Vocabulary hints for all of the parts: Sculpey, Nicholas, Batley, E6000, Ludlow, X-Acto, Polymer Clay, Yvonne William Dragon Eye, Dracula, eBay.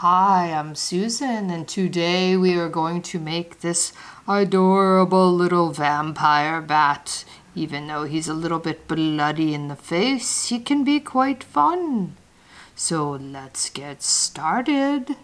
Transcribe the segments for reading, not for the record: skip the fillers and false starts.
Hi, I'm Susan, and today we are going to make this adorable little vampire bat. Even though he's a little bit bloody in the face, he can be quite fun. So let's get started.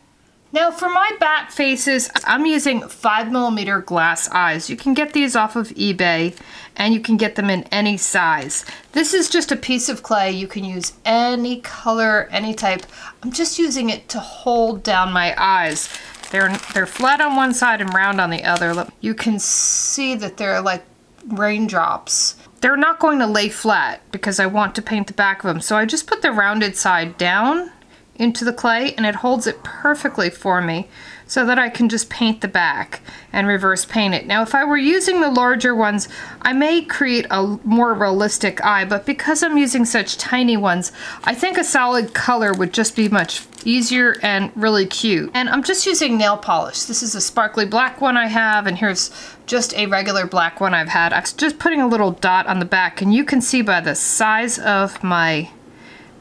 Now for my bat faces, I'm using 5mm glass eyes. You can get these off of eBay and you can get them in any size. This is just a piece of clay. You can use any color, any type. I'm just using it to hold down my eyes. They're flat on one side and round on the other. Look, you can see that they're like raindrops. They're not going to lay flat because I want to paint the back of them. So I just put the rounded side down into the clay and it holds it perfectly for me so that I can just paint the back and reverse paint it. Now if I were using the larger ones, I may create a more realistic eye, but because I'm using such tiny ones, I think a solid color would just be much easier and really cute. And I'm just using nail polish. This is a sparkly black one I have, and here's just a regular black one I've had. I'm just putting a little dot on the back, and you can see by the size of my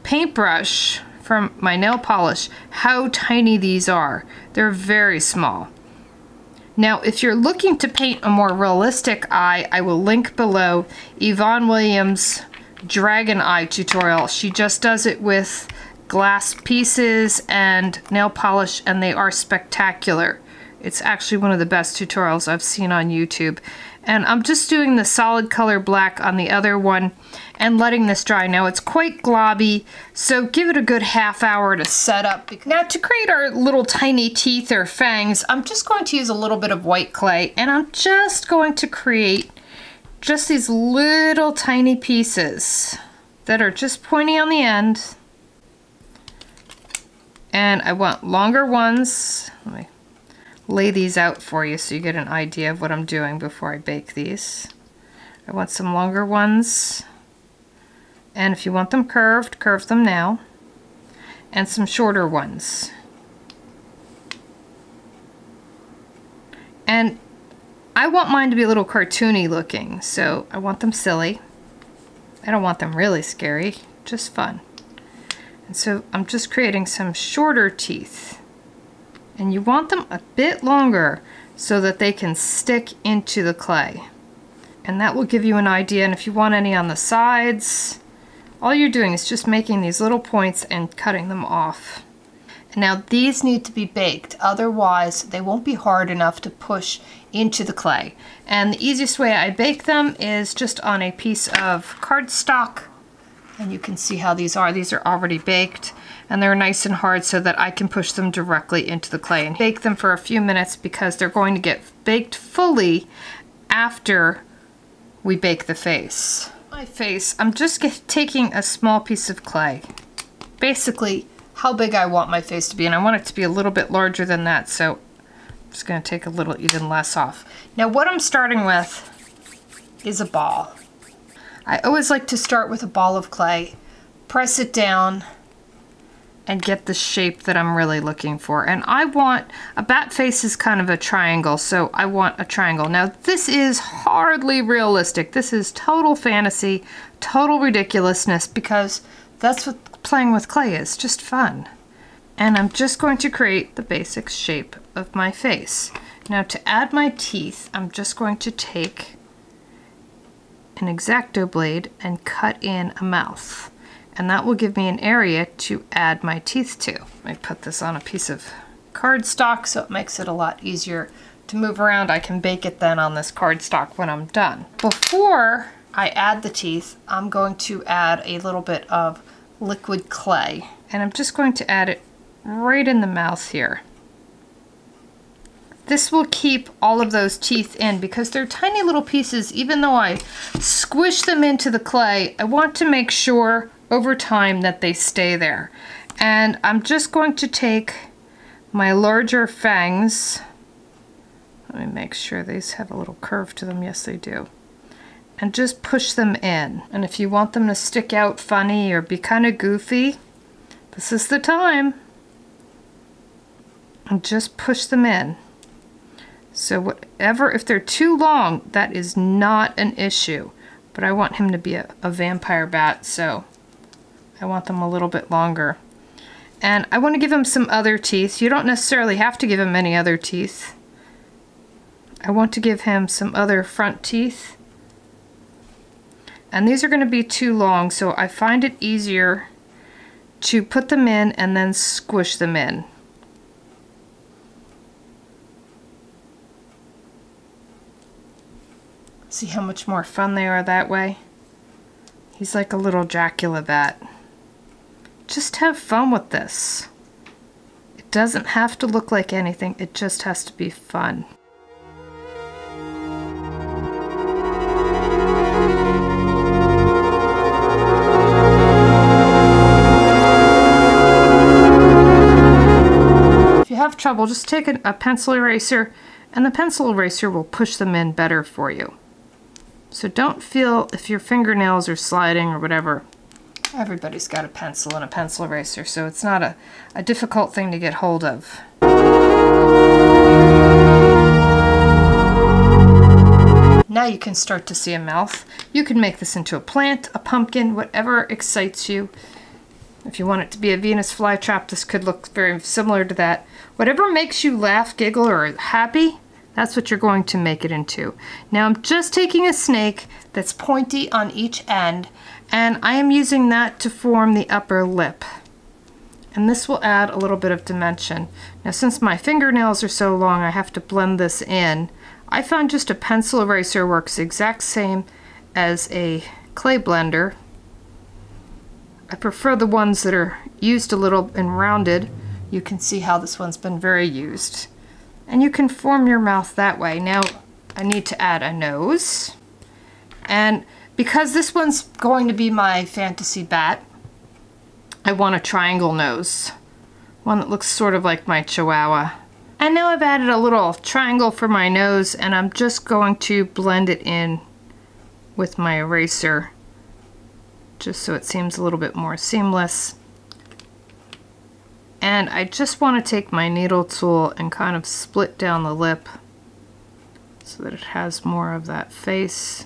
paintbrush from my nail polish how tiny these are. They're very small. Now if you're looking to paint a more realistic eye, I will link below Yvonne Williams' Dragon Eye tutorial. She just does it with glass pieces and nail polish, and they are spectacular. It's actually one of the best tutorials I've seen on YouTube. And I'm just doing the solid color black on the other one and letting this dry. Now it's quite globby, so give it a good half hour to set up. Now to create our little tiny teeth or fangs, I'm just going to use a little bit of white clay, and I'm just going to create just these little tiny pieces that are just pointy on the end. And I want longer ones. Let me lay these out for you so you get an idea of what I'm doing before I bake these. I want some longer ones, and if you want them curved, curve them now, and some shorter ones. And I want mine to be a little cartoony looking, so I want them silly. I don't want them really scary, just fun. And so I'm just creating some shorter teeth. And you want them a bit longer so that they can stick into the clay. And that will give you an idea. And if you want any on the sides, all you're doing is just making these little points and cutting them off. And now these need to be baked, otherwise they won't be hard enough to push into the clay. And the easiest way I bake them is just on a piece of cardstock. And you can see how these are. These are already baked, and they're nice and hard so that I can push them directly into the clay and bake them for a few minutes, because they're going to get baked fully after we bake the face. My face, I'm just taking a small piece of clay, basically how big I want my face to be, and I want it to be a little bit larger than that, so I'm just going to take a little even less off. Now what I'm starting with is a ball. I always like to start with a ball of clay, press it down, and get the shape that I'm really looking for. And I want, a bat face is kind of a triangle, so I want a triangle. Now this is hardly realistic. This is total fantasy, total ridiculousness, because that's what playing with clay is, just fun. And I'm just going to create the basic shape of my face. Now to add my teeth, I'm just going to take an X-Acto blade and cut in a mouth, and that will give me an area to add my teeth to. I put this on a piece of cardstock so it makes it a lot easier to move around. I can bake it then on this cardstock when I'm done. Before I add the teeth, I'm going to add a little bit of liquid clay, and I'm just going to add it right in the mouth here. This will keep all of those teeth in, because they're tiny little pieces. Even though I squish them into the clay, I want to make sure over time that they stay there. And I'm just going to take my larger fangs. Let me make sure these have a little curve to them. Yes, they do. And just push them in. And if you want them to stick out funny or be kind of goofy, this is the time. And just push them in. So whatever, if they're too long, that is not an issue. But I want him to be a vampire bat, so I want them a little bit longer. And I want to give him some other teeth. You don't necessarily have to give him any other teeth. I want to give him some other front teeth. And these are going to be too long, so I find it easier to put them in and then squish them in. See how much more fun they are that way? He's like a little Dracula bat. Just have fun with this. It doesn't have to look like anything, it just has to be fun. If you have trouble, just take a pencil eraser, and the pencil eraser will push them in better for you. So don't feel if your fingernails are sliding or whatever. Everybody's got a pencil and a pencil eraser, so it's not a difficult thing to get hold of. Now you can start to see a mouth. You can make this into a plant, a pumpkin, whatever excites you. If you want it to be a Venus flytrap, this could look very similar to that. Whatever makes you laugh, giggle, or happy, that's what you're going to make it into. Now I'm just taking a snake that's pointy on each end, and I am using that to form the upper lip. And this will add a little bit of dimension. Now since my fingernails are so long, I have to blend this in. I found just a pencil eraser works the exact same as a clay blender. I prefer the ones that are used a little and rounded. You can see how this one's been very used. And you can form your mouth that way. Now I need to add a nose. And because this one's going to be my fantasy bat, I want a triangle nose. One that looks sort of like my Chihuahua. And now I've added a little triangle for my nose, and I'm just going to blend it in with my eraser, just so it seems a little bit more seamless. And I just want to take my needle tool and kind of split down the lip so that it has more of that face.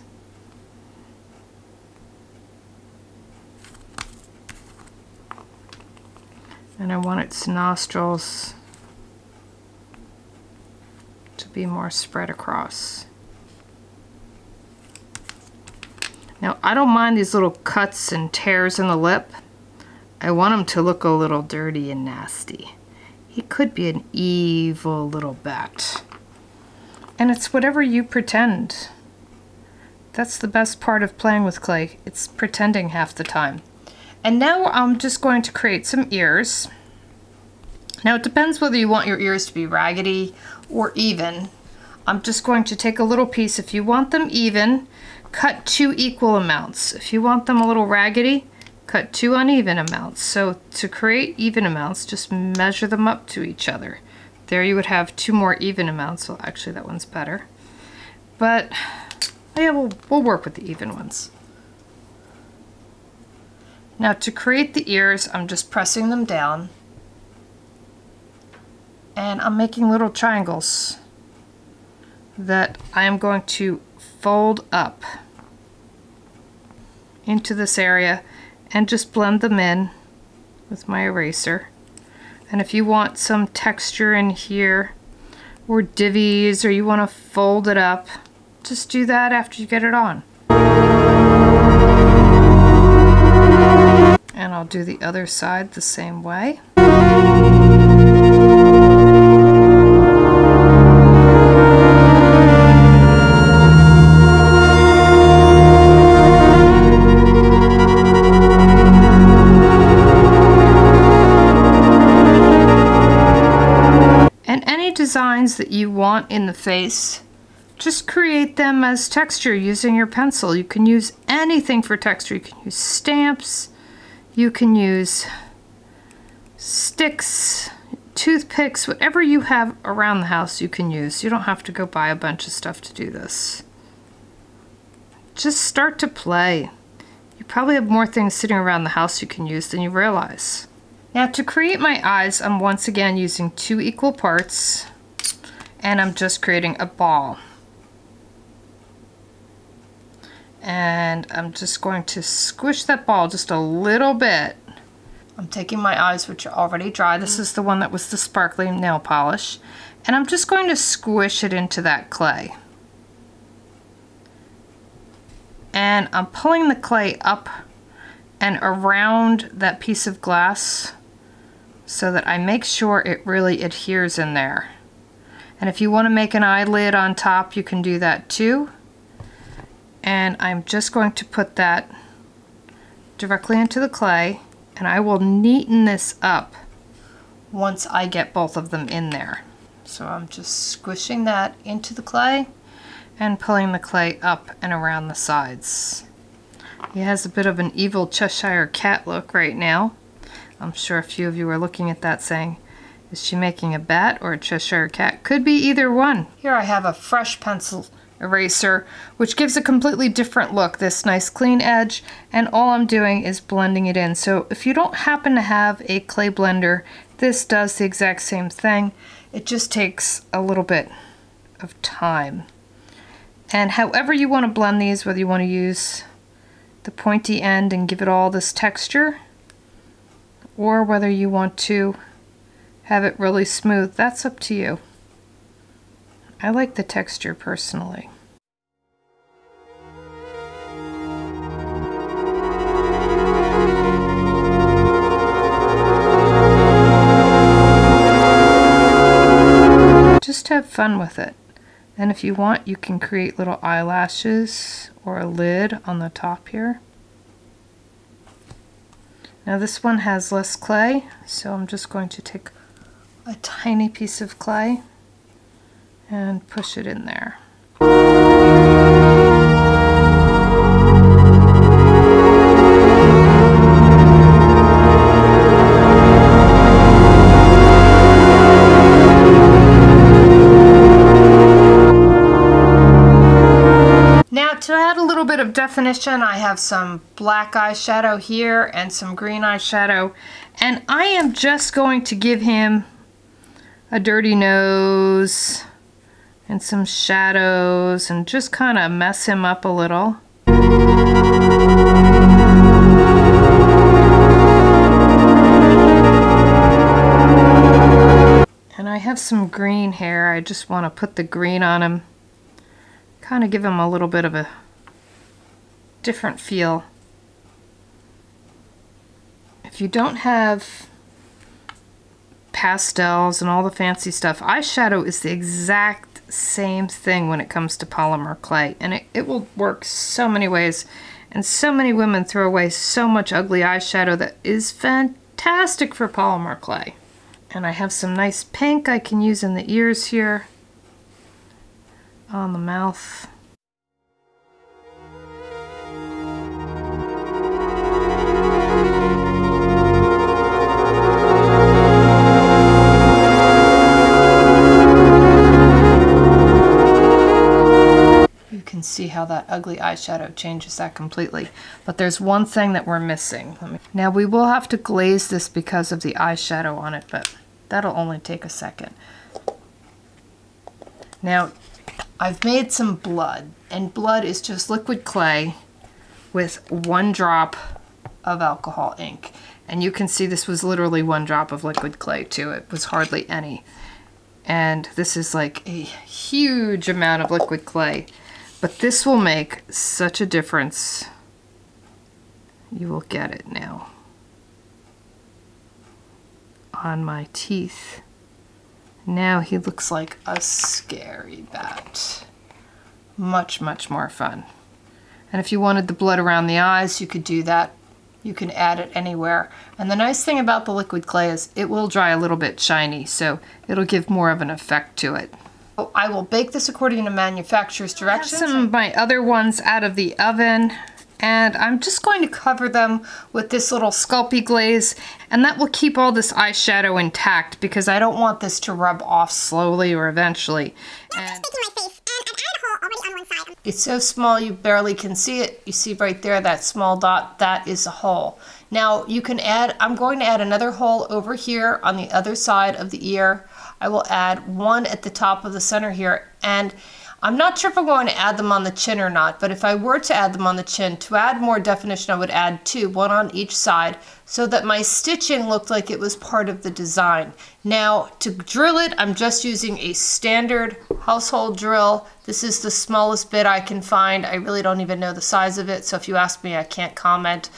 And I want its nostrils to be more spread across. Now, I don't mind these little cuts and tears in the lip. I want him to look a little dirty and nasty. He could be an evil little bat. And it's whatever you pretend. That's the best part of playing with clay. It's pretending half the time. And now I'm just going to create some ears. Now it depends whether you want your ears to be raggedy or even. I'm just going to take a little piece. If you want them even, cut two equal amounts. If you want them a little raggedy, cut two uneven amounts. So to create even amounts, just measure them up to each other. There you would have two more even amounts. Well, actually that one's better. But yeah, we'll work with the even ones. Now to create the ears, I'm just pressing them down, and I'm making little triangles that I am going to fold up into this area and just blend them in with my eraser. And if you want some texture in here or divvies, or you want to fold it up, just do that after you get it on. And I'll do the other side the same way. And any designs that you want in the face, just create them as texture using your pencil. You can use anything for texture. You can use stamps. You can use sticks, toothpicks, whatever you have around the house you can use. You don't have to go buy a bunch of stuff to do this. Just start to play. You probably have more things sitting around the house you can use than you realize. Now to create my eyes, I'm once again using two equal parts, and I'm just creating a ball. And I'm just going to squish that ball just a little bit I'm taking my eyes, which are already dry. This is the one that was the sparkly nail polish. And I'm just going to squish it into that clay. And I'm pulling the clay up and around that piece of glass so that I make sure it really adheres in there. And if you want to make an eyelid on top, you can do that too. And I'm just going to put that directly into the clay, and I will neaten this up once I get both of them in there. So I'm just squishing that into the clay and pulling the clay up and around the sides. He has a bit of an evil Cheshire cat look right now. I'm sure a few of you are looking at that saying, is she making a bat or a Cheshire cat? Could be either one. Here I have a fresh pencil eraser, which gives a completely different look, this nice clean edge, and all I'm doing is blending it in. So if you don't happen to have a clay blender, this does the exact same thing. It just takes a little bit of time. And however you want to blend these, whether you want to use the pointy end and give it all this texture, or whether you want to have it really smooth, that's up to you. I like the texture personally. Just have fun with it. And if you want, you can create little eyelashes or a lid on the top here. Now this one has less clay, so I'm just going to take a tiny piece of clay and push it in there. Now to add a little bit of definition, I have some black eyeshadow here and some green eyeshadow, and I am just going to give him a dirty nose and some shadows and just kind of mess him up a little. And I have some green hair. I just want to put the green on him, kind of give him a little bit of a different feel. If you don't have pastels and all the fancy stuff, eyeshadow is the exact same thing when it comes to polymer clay, and it will work so many ways, and so many women throw away so much ugly eyeshadow that is fantastic for polymer clay. And I have some nice pink I can use in the ears here, on the mouth. See how that ugly eyeshadow changes that completely. But there's one thing that we're missing. Now we will have to glaze this because of the eyeshadow on it, but that'll only take a second. Now I've made some blood, and blood is just liquid clay with 1 drop of alcohol ink. And you can see this was literally 1 drop of liquid clay too. It was hardly any. And this is like a huge amount of liquid clay. But this will make such a difference. You will get it now on my teeth. Now he looks like a scary bat. Much, much more fun. And if you wanted the blood around the eyes, you could do that. You can add it anywhere. And the nice thing about the liquid clay is it will dry a little bit shiny, so it'll give more of an effect to it. I will bake this according to manufacturer's directions. I have some of my other ones out of the oven, and I'm just going to cover them with this little Sculpey glaze, and that will keep all this eyeshadow intact because I don't want this to rub off slowly or eventually. And it's so small you barely can see it. You see right there that small dot, that is a hole. Now you can add, I'm going to add another hole over here on the other side of the ear. I will add one at the top of the center here, and I'm not sure if I'm going to add them on the chin or not, but if I were to add them on the chin, to add more definition, I would add two, one on each side, so that my stitching looked like it was part of the design. Now, to drill it, I'm just using a standard household drill. This is the smallest bit I can find. I really don't even know the size of it, so if you ask me, I can't comment.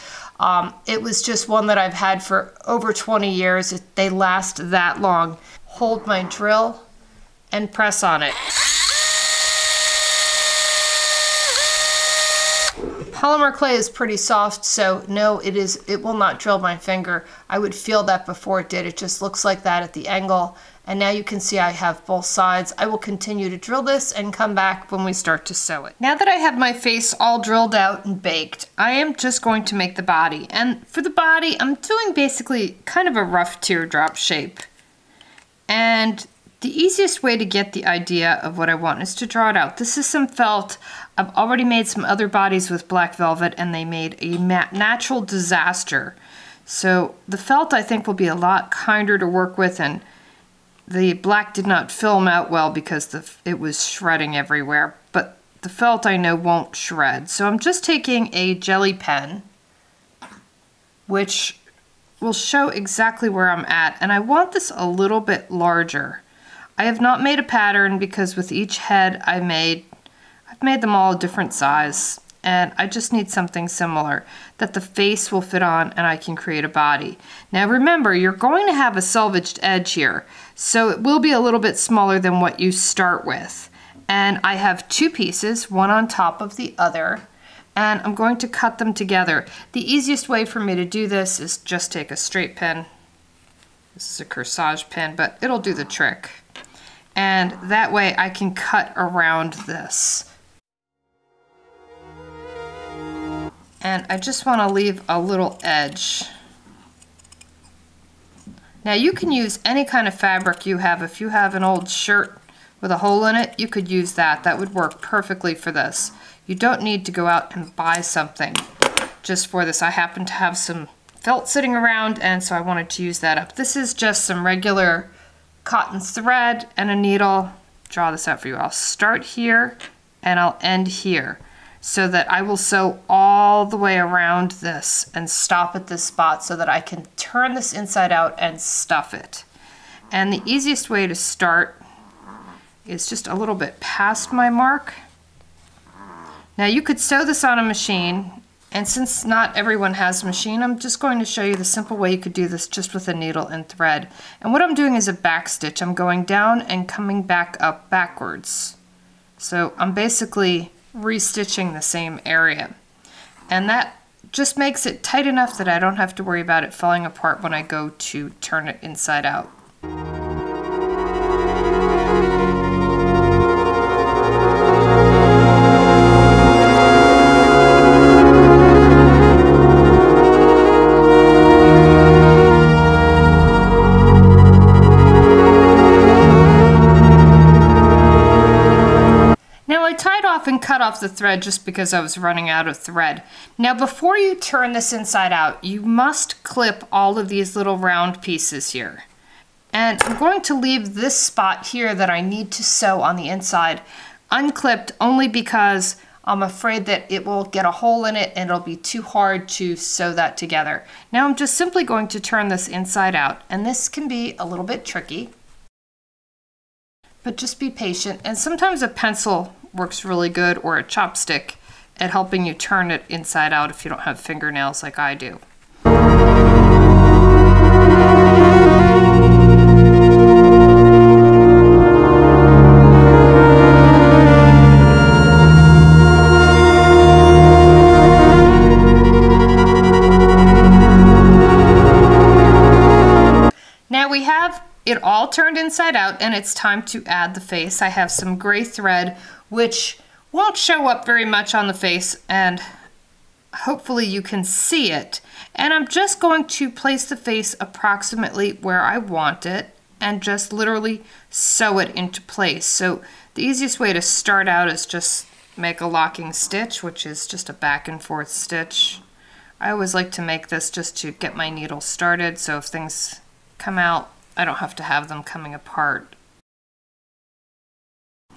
It was just one that I've had for over 20 years. They last that long. Hold my drill and press on it. Polymer clay is pretty soft, so no, it will not drill my finger. I would feel that before it did. It just looks like that at the angle. And now you can see I have both sides. I will continue to drill this and come back when we start to sew it. Now that I have my face all drilled out and baked, I am just going to make the body. And for the body, I'm doing basically kind of a rough teardrop shape. And the easiest way to get the idea of what I want is to draw it out. This is some felt. I've already made some other bodies with black velvet and they made a natural disaster. So the felt I think will be a lot kinder to work with, and the black did not film out well because it was shredding everywhere. But the felt I know won't shred. So I'm just taking a jelly pen, which will show exactly where I'm at. And I want this a little bit larger. I have not made a pattern because with each head I've made them all a different size, and I just need something similar that the face will fit on and I can create a body. Now remember, you're going to have a selvaged edge here, so it will be a little bit smaller than what you start with. And I have two pieces, one on top of the other, and I'm going to cut them together. The easiest way for me to do this is just take a straight pin. This is a corsage pin, but it'll do the trick. And that way I can cut around this. And I just want to leave a little edge. Now you can use any kind of fabric you have. If you have an old shirt with a hole in it, you could use that. That would work perfectly for this. You don't need to go out and buy something just for this. I happen to have some felt sitting around, and so I wanted to use that up. This is just some regular cotton thread and a needle. Draw this out for you. I'll start here and I'll end here so that I will sew all the way around this and stop at this spot so that I can turn this inside out and stuff it. And the easiest way to start is just a little bit past my mark. Now you could sew this on a machine, and since not everyone has a machine, I'm just going to show you the simple way you could do this just with a needle and thread. And what I'm doing is a back stitch. I'm going down and coming back up backwards. So I'm basically restitching the same area. And that just makes it tight enough that I don't have to worry about it falling apart when I go to turn it inside out. Cut off the thread just because I was running out of thread. Now before you turn this inside out, you must clip all of these little round pieces here. And I'm going to leave this spot here that I need to sew on the inside unclipped only because I'm afraid that it will get a hole in it and it'll be too hard to sew that together. Now I'm just simply going to turn this inside out, and this can be a little bit tricky, but just be patient. And sometimes a pencil works really good, or a chopstick, at helping you turn it inside out if you don't have fingernails like I do. Now we have it all turned inside out, and it's time to add the face. I have some gray thread which won't show up very much on the face, and hopefully you can see it. And I'm just going to place the face approximately where I want it and just literally sew it into place. So the easiest way to start out is just make a locking stitch, which is just a back and forth stitch. I always like to make this just to get my needle started, so if things come out, I don't have to have them coming apart.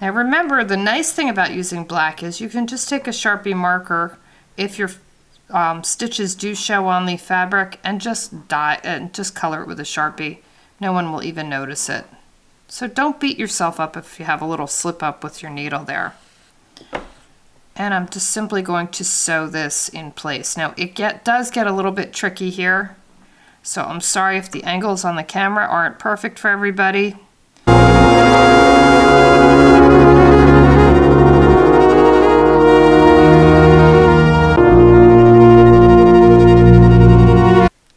Now remember, the nice thing about using black is you can just take a Sharpie marker if your stitches do show on the fabric and just dye and just color it with a Sharpie. No one will even notice it. So don't beat yourself up if you have a little slip up with your needle there. And I'm just simply going to sew this in place. Now it does get a little bit tricky here. So I'm sorry if the angles on the camera aren't perfect for everybody.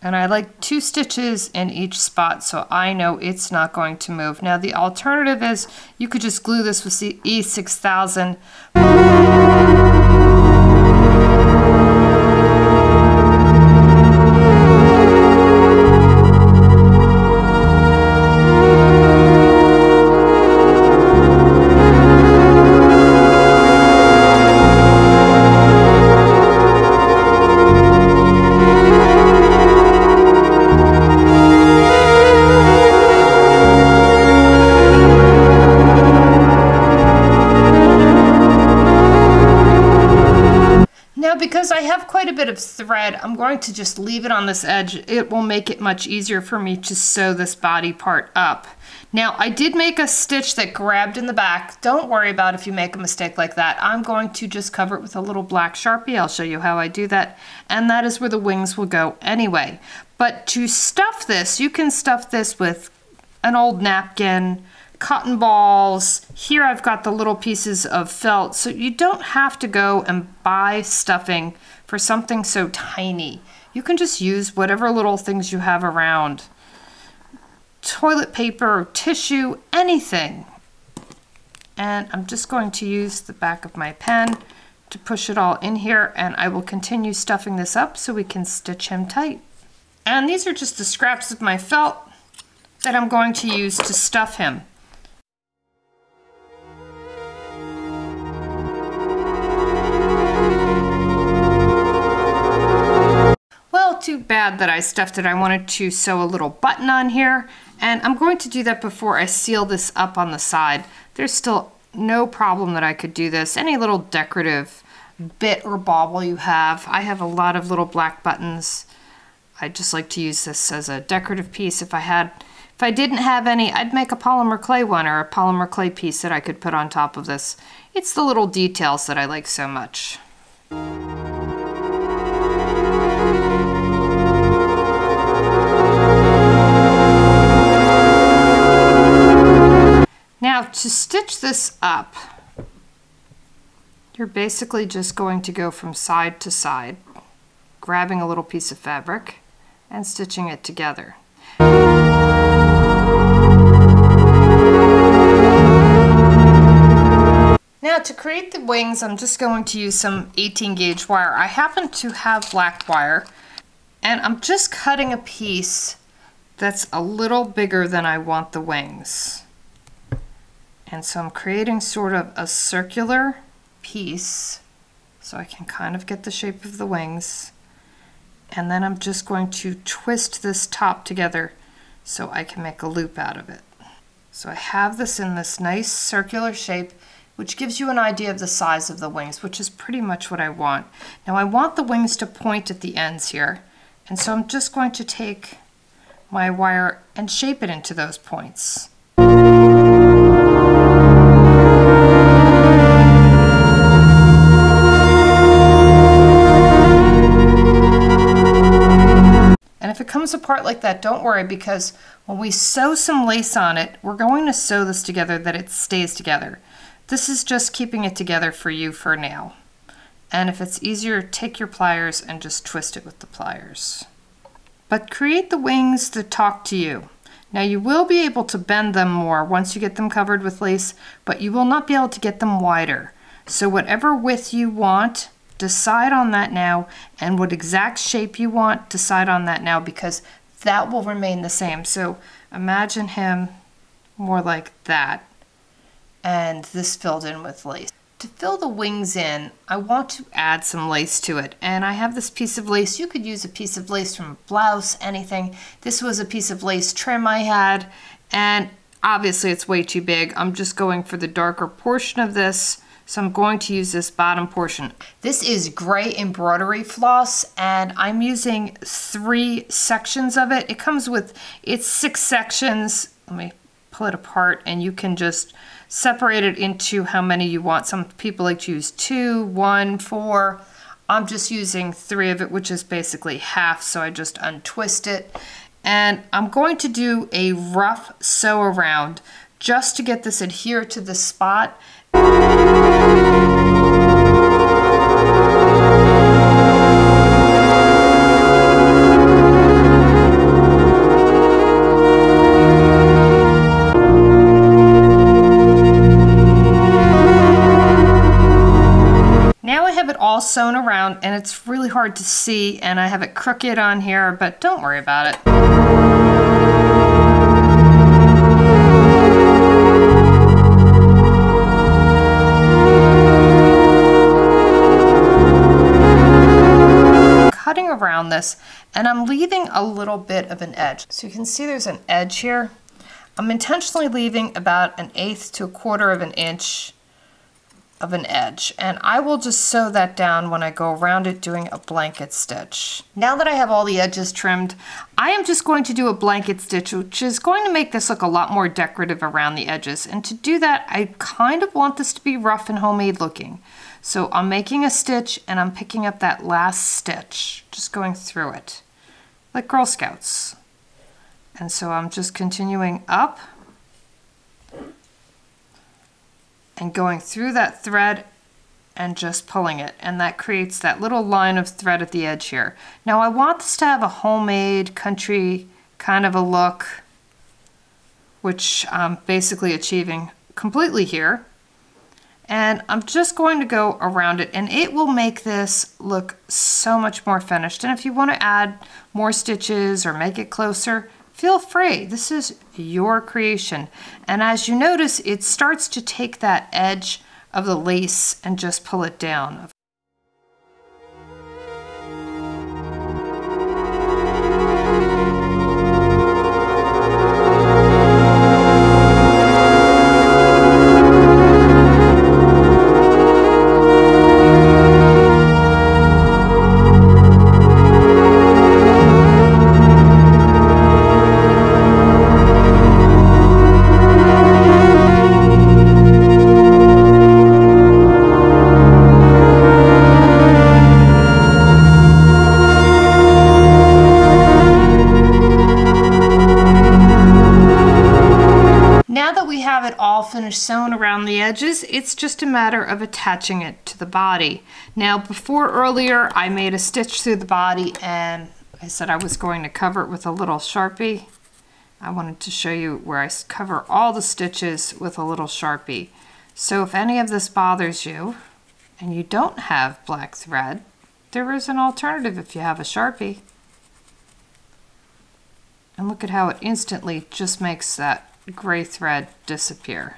And I like 2 stitches in each spot so I know it's not going to move. Now the alternative is you could just glue this with the E6000. Bit of thread, I'm going to just leave it on this edge. It will make it much easier for me to sew this body part up. Now I did make a stitch that grabbed in the back. Don't worry about if you make a mistake like that. I'm going to just cover it with a little black Sharpie. I'll show you how I do that, and that is where the wings will go anyway. But to stuff this, you can stuff this with an old napkin, cotton balls. Here I've got the little pieces of felt, so you don't have to go and buy stuffing for something so tiny. You can just use whatever little things you have around. Toilet paper, tissue, anything. And I'm just going to use the back of my pen to push it all in here, and I will continue stuffing this up so we can stitch him tight. And these are just the scraps of my felt that I'm going to use to stuff him. Too bad that I stuffed it. I wanted to sew a little button on here, and I'm going to do that before I seal this up on the side. There's still no problem that I could do this. Any little decorative bit or bauble you have. I have a lot of little black buttons. I just like to use this as a decorative piece. If I didn't have any, I'd make a polymer clay one or a polymer clay piece that I could put on top of this. It's the little details that I like so much. Now to stitch this up, you're basically just going to go from side to side, grabbing a little piece of fabric and stitching it together. Now to create the wings, I'm just going to use some 18-gauge wire. I happen to have black wire, and I'm just cutting a piece that's a little bigger than I want the wings. And so I'm creating sort of a circular piece so I can kind of get the shape of the wings. And then I'm just going to twist this top together so I can make a loop out of it. So I have this in this nice circular shape, which gives you an idea of the size of the wings, which is pretty much what I want. Now I want the wings to point at the ends here. And so I'm just going to take my wire and shape it into those points. Apart like that, don't worry, because when we sew some lace on it, we're going to sew this together that it stays together. This is just keeping it together for you for now. And if it's easier, take your pliers and just twist it with the pliers. But create the wings that talk to you. Now you will be able to bend them more once you get them covered with lace, but you will not be able to get them wider. So whatever width you want, decide on that now, and what exact shape you want, decide on that now, because that will remain the same. So imagine him more like that, and this filled in with lace. To fill the wings in, I want to add some lace to it, and I have this piece of lace. You could use a piece of lace from a blouse, anything. This was a piece of lace trim I had, and Obviously it's way too big. I'm just going for the darker portion of this. So I'm going to use this bottom portion. This is gray embroidery floss and I'm using 3 sections of it. It comes with, it's 6 sections. Let me pull it apart and you can just separate it into how many you want. Some people like to use 2, 1, 4. I'm just using 3 of it, which is basically half. So I just untwist it. And I'm going to do a rough sew around just to get this adhere to the spot. Sewn around and it's really hard to see and I have it crooked on here, but don't worry about it. Cutting around this and I'm leaving a little bit of an edge. So you can see there's an edge here. I'm intentionally leaving about 1/8 to 1/4 of an inch of an edge, and I will just sew that down when I go around it doing a blanket stitch. Now that I have all the edges trimmed, I am just going to do a blanket stitch, which is going to make this look a lot more decorative around the edges. And to do that, I kind of want this to be rough and homemade looking. So I'm making a stitch and I'm picking up that last stitch, just going through it like Girl Scouts. And so I'm just continuing up and going through that thread and just pulling it. And that creates that little line of thread at the edge here. Now I want this to have a homemade country kind of a look, which I'm basically achieving completely here. And I'm just going to go around it and it will make this look so much more finished. And if you want to add more stitches or make it closer, feel free, this is your creation. And as you notice, it starts to take that edge of the lace and just pull it down. Sewn around the edges, it's just a matter of attaching it to the body. Now before earlier I made a stitch through the body and I said I was going to cover it with a little Sharpie. I wanted to show you where I cover all the stitches with a little Sharpie. So if any of this bothers you and you don't have black thread, there is an alternative if you have a Sharpie. And look at how it instantly just makes that gray thread disappear.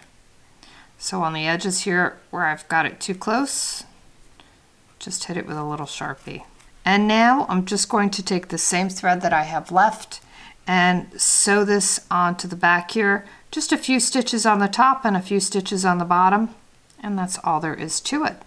So on the edges here where I've got it too close, just hit it with a little Sharpie. And now I'm just going to take the same thread that I have left and sew this onto the back here. Just a few stitches on the top and a few stitches on the bottom, and that's all there is to it.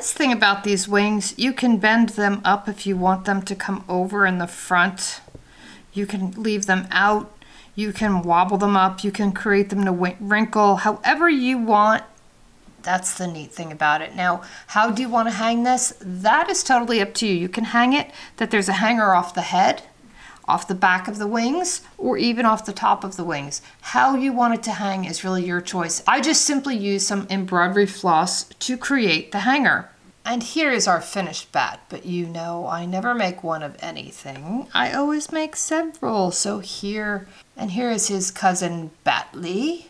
Thing about these wings, you can bend them up if you want them to come over in the front. You can leave them out, you can wobble them up, you can create them to wrinkle however you want. That's the neat thing about it. Now, how do you want to hang this? That is totally up to you. You can hang it that there's a hanger off the head. off the back of the wings or even off the top of the wings. How you want it to hang is really your choice. I just simply used some embroidery floss to create the hanger. And here is our finished bat, but you know I never make one of anything. I always make several. So here is his cousin Batley.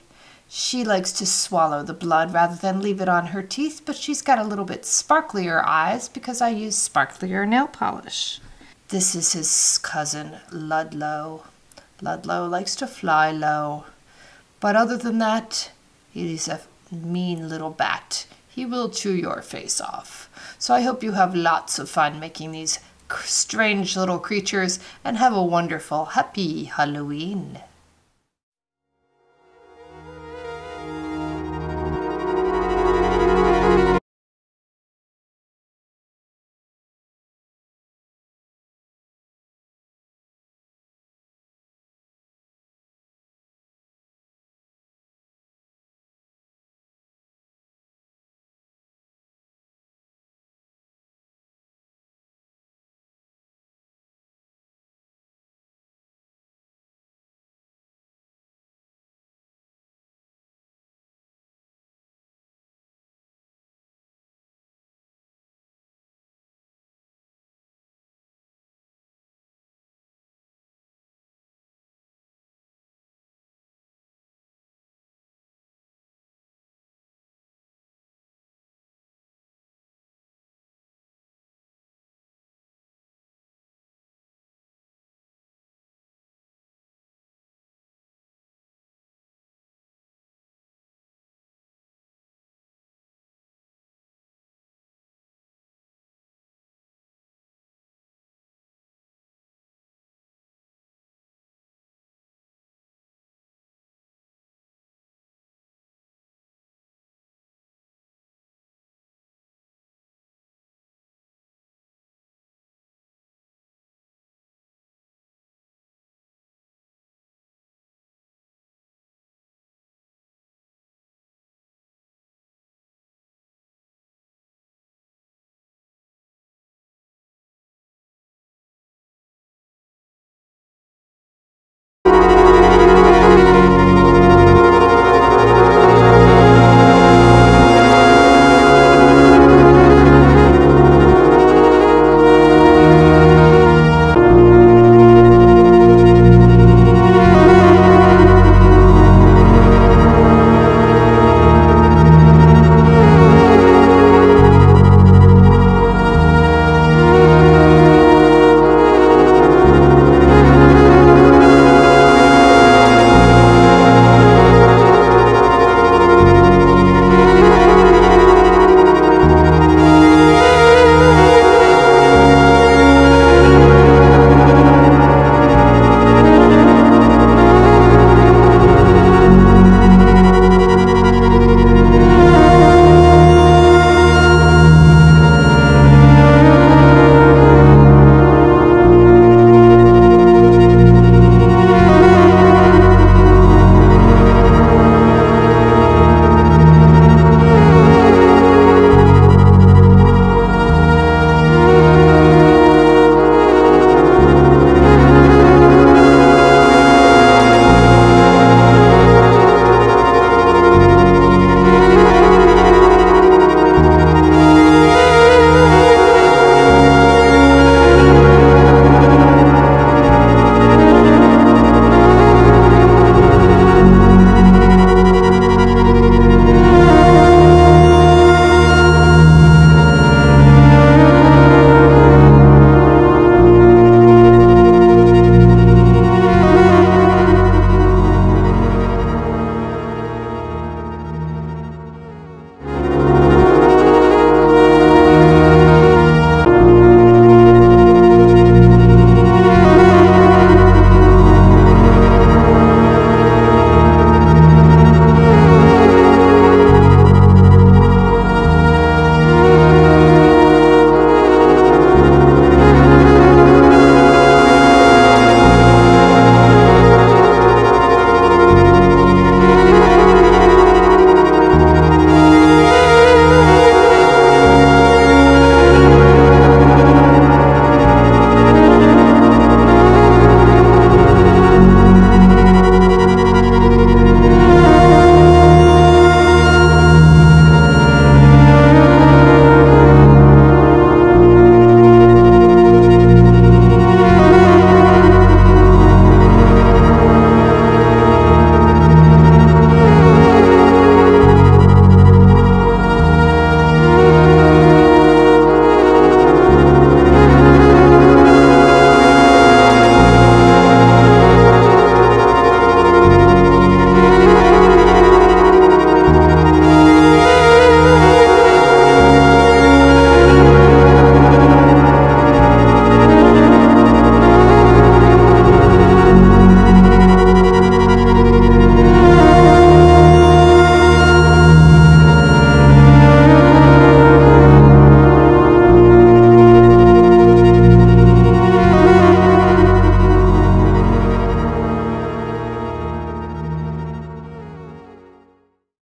She likes to swallow the blood rather than leave it on her teeth, but she's got a little bit sparklier eyes because I use sparklier nail polish. This is his cousin Ludlow. Ludlow likes to fly low, but other than that, he's a mean little bat. He will chew your face off. So I hope you have lots of fun making these strange little creatures and have a wonderful, happy Halloween.